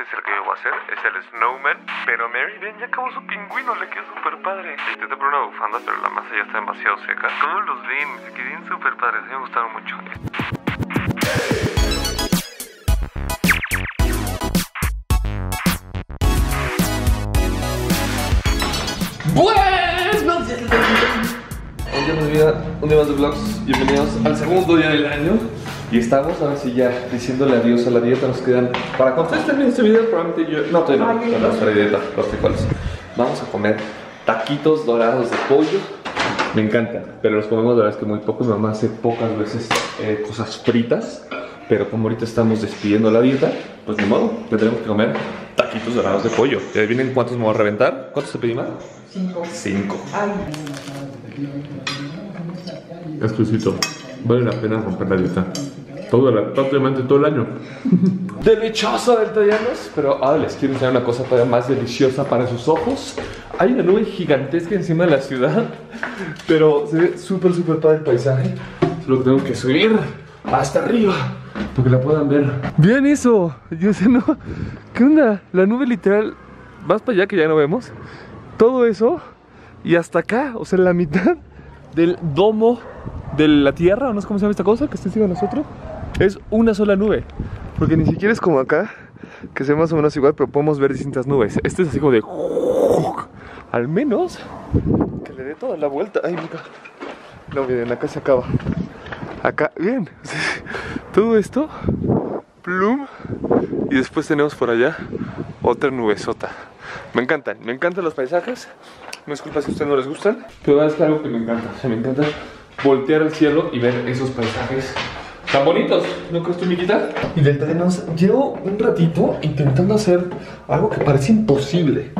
ese es el que yo voy a hacer, es el Snowman. Pero Mary Jane ya acabó su pingüino, le queda súper padre. Intenté por una bufanda, pero la masa ya está demasiado seca. Todos los jeans que quedan súper padres, me gustaron mucho. Un día más de vlogs, bienvenidos al segundo día del año. Y estamos, ahora sí, ya diciéndole adiós a la dieta. Nos quedan, para cuando ustedes terminen este video, probablemente yo... No, todavía no, no, para dieta, los frijoles. Vamos a comer taquitos dorados de pollo. Me encantan, pero los comemos la verdad es que muy pocos. Mi mamá hace pocas veces cosas fritas, pero como ahorita estamos despidiendo la dieta, pues de modo, ya tenemos que comer taquitos dorados de pollo. ¿Y adivinen cuántos me voy a reventar? ¿Cuántos te pedí más? 5. Ay, exquisito, vale la pena romper la dieta prácticamente todo el año. Delicioso del Tallanos, pero ahora les quiero enseñar una cosa todavía más deliciosa para sus ojos. Hay una nube gigantesca encima de la ciudad, pero se ve súper súper padre el paisaje. Solo tengo que subir hasta arriba para que la puedan ver. Vean eso, yo sé, no, ¿qué onda? La nube literal, vas para allá que ya no vemos todo eso y hasta acá, o sea, la mitad del domo de la tierra, no sé cómo se llama esta cosa que está encima de nosotros, es una sola nube, porque ni siquiera es como acá que se ve más o menos igual, pero podemos ver distintas nubes. Este es así como de, al menos que le dé toda la vuelta. Ay, mira, no, miren, acá se acaba, acá, bien, todo esto, plum, y después tenemos por allá otra nubesota. Me encantan los paisajes. No es culpa si a ustedes no les gustan, pero es algo que me encanta. O sea, me encanta voltear al cielo y ver esos paisajes tan bonitos, ¿no crees tú, Miquita? Y del Tallanos, llevo un ratito intentando hacer algo que parece imposible,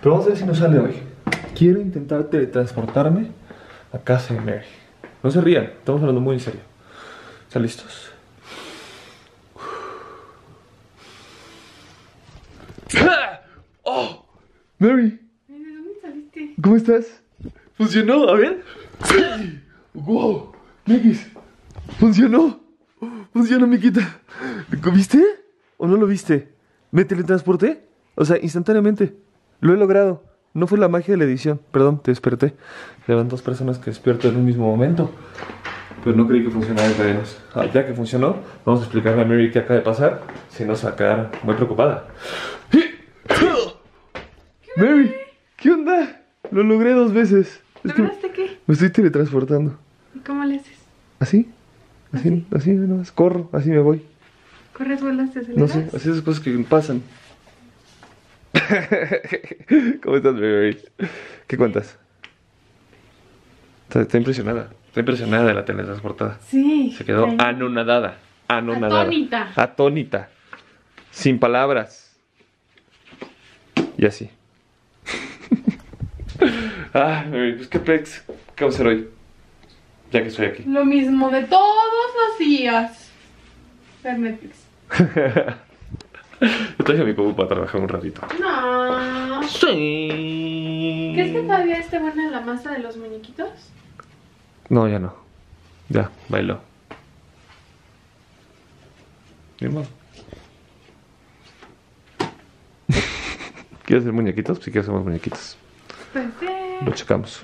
pero vamos a ver si nos sale hoy. Quiero intentar teletransportarme a casa de Mary. No se rían, estamos hablando muy en serio. ¿Están listos? ¡Oh! ¡Mary! ¿Cómo estás? ¿Funcionó? A ver. ¡Sí! ¡Wow! Miquis, ¡funcionó! ¡Funcionó, Miquita! ¿Lo viste? ¿O no lo viste? ¿Me teletransporté? O sea, instantáneamente. Lo he logrado. No fue la magia de la edición. Perdón, te desperté. Eran dos personas que despierto en un mismo momento. Pero no creí que funcionara el Tallanos. Ya que funcionó, vamos a explicarle a Mary qué acaba de pasar. Si no, se va a quedar muy preocupada. ¡Mary! ¿Qué onda? Lo logré 2 veces. ¿Lograste qué? Me estoy teletransportando. ¿Y cómo le haces? ¿Así? Así, así, nomás. Corro, así me voy. ¿Corres, vuelas, te aceleras? No sé, así esas cosas que pasan. ¿Cómo estás, baby? ¿Qué cuentas? Está impresionada. Está impresionada de la teletransportada. Sí. Se quedó anonadada. Anonadada. Atónita. Atónita. Sin palabras. Y así. Ah, pues qué pex, ¿qué vamos a hacer hoy? Ya que estoy aquí. Lo mismo de todos los días. Ver Netflix. Yo traje a mi compu para trabajar un ratito. No. Sí. ¿Crees que todavía esté buena la masa de los muñequitos? No, ya no. Ya, bailó. Ni modo. ¿Quieres hacer muñequitos? Pues sí, que hacemos muñequitos. Pues lo checamos.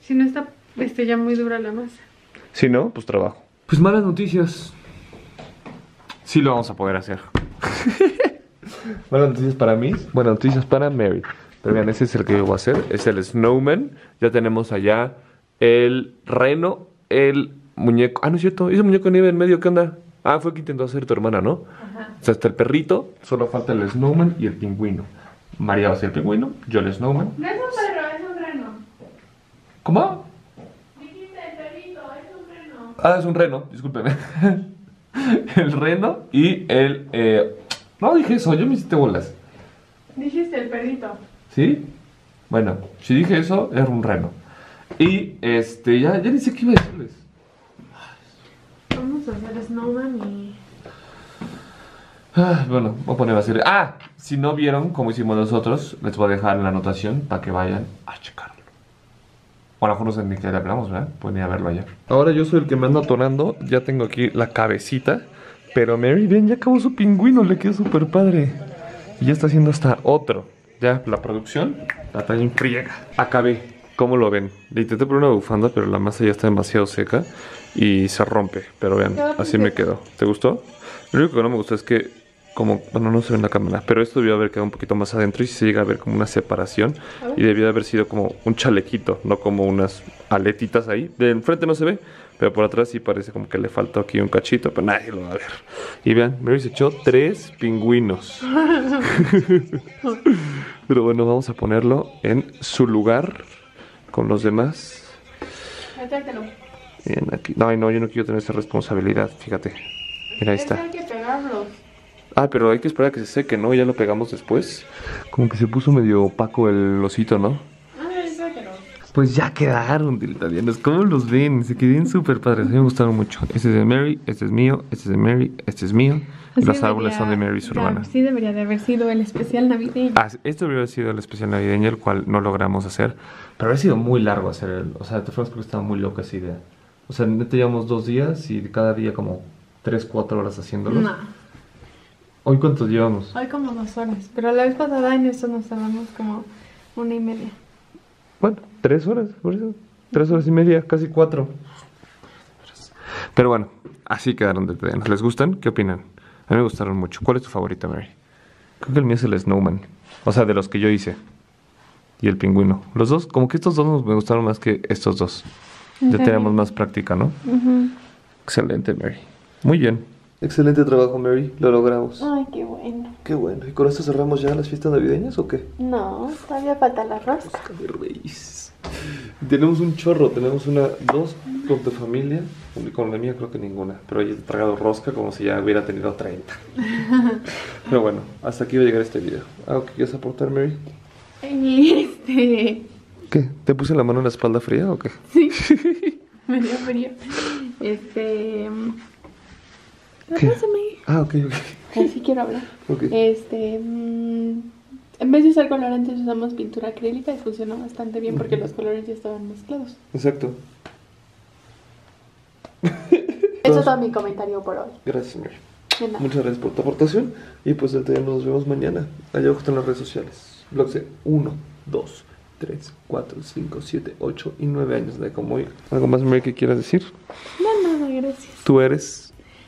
Si no está ya muy dura la masa. Si no, pues trabajo. Pues malas noticias. Sí lo vamos a poder hacer. Malas noticias para mí, buenas noticias para Mary. Pero vean, ese es el que yo voy a hacer. Es el Snowman. Ya tenemos allá el reno, el muñeco. Ah, no es cierto, hizo muñeco de nieve en medio, ¿qué onda? Ah, fue que intentó hacer tu hermana, ¿no? Ajá. O sea, está el perrito, solo falta el Snowman y el pingüino. María va a ser el pingüino, yo el Snowman. No es un perro, es un reno. ¿Cómo? Dijiste el perrito, es un reno. Ah, es un reno, discúlpeme. El reno y el... No, dije eso, yo me hiciste bolas. Dijiste el perrito. ¿Sí? Bueno, si dije eso, era un reno. Y ya ni sé qué iba a decirles. Vamos a hacer Snowman y... Bueno, voy a poner a hacer... Ah, si no vieron como hicimos nosotros, les voy a dejar en la anotación para que vayan a checarlo. O a lo mejor no sé ni qué le hablamos, ¿verdad? Pueden ir a verlo allá. Ahora yo soy el que me ando atorando. Ya tengo aquí la cabecita. Pero Mary Jane ya acabó su pingüino, le quedó súper padre. Y ya está haciendo hasta otro. Ya la producción la trae en friega. Acabé, ¿cómo lo ven? Le intenté poner una bufanda, pero la masa ya está demasiado seca y se rompe. Pero vean, así me quedó. ¿Te gustó? Lo único que no me gustó es que, como, bueno, no se ve en la cámara, pero esto debió haber quedado un poquito más adentro y se llega a ver como una separación. Y debió haber sido como un chalequito, no como unas aletitas ahí. De enfrente no se ve, pero por atrás sí parece como que le faltó aquí un cachito, pero nadie lo va a ver. Y vean, Mary se echó 3 pingüinos. Pero bueno, vamos a ponerlo en su lugar con los demás. Bien, aquí. No, no, yo no quiero tener esa responsabilidad, fíjate. Mira, ahí está. Ah, pero hay que esperar a que se seque, ¿no? Ya lo pegamos después. Como que se puso medio opaco el osito, ¿no? Pues ya quedaron, italianos. ¿Cómo los ven? Se quedaron súper padres. A mí me gustaron mucho. Este es de Mary, este es mío, este es de Mary, este es mío. Y los árboles son de Mary, su hermana. Sí, debería de haber sido el especial navideño. Ah, esto debería haber sido el especial navideño, el cual no logramos hacer. Pero habría sido muy largo hacer el... O sea, te fueron porque estaba muy loca esa idea. O sea, neta llevamos 2 días y cada día como 3, 4 horas haciéndolos. No. ¿Hoy cuántos llevamos? Hoy como 2 horas. Pero la vez pasada en eso nos tardamos como 1 y media. Bueno, 3 horas, por eso. 3 horas y media, casi 4. Pero bueno, así quedaron de plenos. ¿Les gustan? ¿Qué opinan? A mí me gustaron mucho. ¿Cuál es tu favorita, Mary? Creo que el mío es el snowman. O sea, de los que yo hice. Y el pingüino. Los dos, como que estos dos me gustaron más que estos dos. Ya tenemos más práctica, ¿no? Excelente, Mary. Muy bien. Excelente trabajo, Mary. Lo logramos. Ay, qué bueno. Qué bueno. ¿Y con esto cerramos ya las fiestas navideñas o qué? No, todavía falta la rosca. Rosca de Reyes. Tenemos un chorro. Tenemos dos con tu familia. Con la mía creo que ninguna. Pero he tragado rosca como si ya hubiera tenido 30. Pero bueno, hasta aquí va a llegar este video. ¿Algo que quieres aportar, Mary? ¿Qué? ¿Te puse la mano en la espalda fría o qué? Sí. Me dio frío. ¿Qué? Ah, ok. Así quiero hablar. Okay. En vez de usar colorantes usamos pintura acrílica y funcionó bastante bien porque los colores ya estaban mezclados. Exacto. Eso es todo mi comentario por hoy. Gracias, Mary. Muchas gracias por tu aportación. Y pues nos vemos mañana. Allá abajo están las redes sociales. Blogs de 1, 2, 3, 4, 5, 7, 8 y 9 años de como hoy. ¿Algo más, Mary, que quieras decir? No, no, gracias. Tú eres...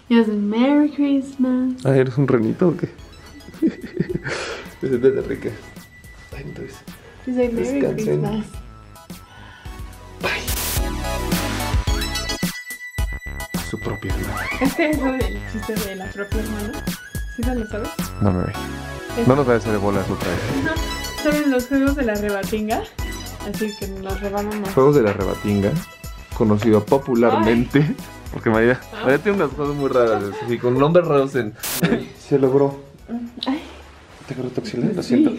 Yo soy Merry Christmas. Ah, ¿eres un renito o qué? Pues de rica. Ay, entonces. Yo soy Merry Christmas. Bye. Su propia hermana. Este es el chiste de la propia hermana. ¿Sí se lo sabes? No, Mary. No nos va a hacer de bolas otra vez. No, saben los juegos de la rebatinga. Así que nos rebamos más. Juegos de la rebatinga, conocido popularmente. Ay. Porque María tiene unas cosas muy raras, y con nombres raros en... Se logró. Ay. ¿Te agarró tu axila? Lo siento.